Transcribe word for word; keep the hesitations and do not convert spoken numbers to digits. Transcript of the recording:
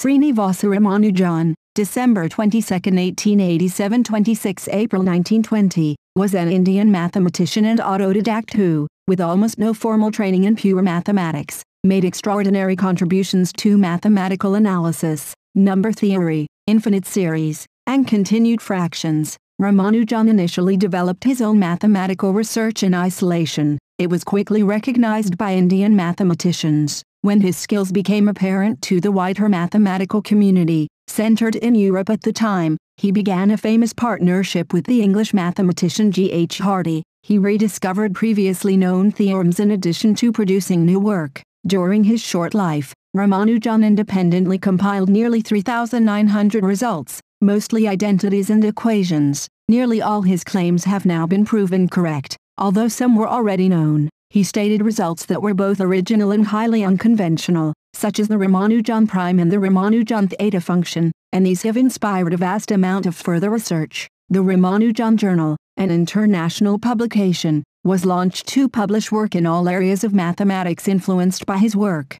Srinivasa Ramanujan, December twenty-second, eighteen eighty-seven, twenty-six April nineteen twenty, was an Indian mathematician and autodidact who, with almost no formal training in pure mathematics, made extraordinary contributions to mathematical analysis, number theory, infinite series, and continued fractions. Ramanujan initially developed his own mathematical research in isolation. It was quickly recognized by Indian mathematicians, when his skills became apparent to the wider mathematical community, centered in Europe at the time. He began a famous partnership with the English mathematician G H Hardy. He rediscovered previously known theorems in addition to producing new work. During his short life, Ramanujan independently compiled nearly three thousand nine hundred results, mostly identities and equations. Nearly all his claims have now been proven correct, although some were already known. He stated results that were both original and highly unconventional, such as the Ramanujan prime and the Ramanujan theta function, and these have inspired a vast amount of further research. The Ramanujan Journal, an international publication, was launched to publish work in all areas of mathematics influenced by his work.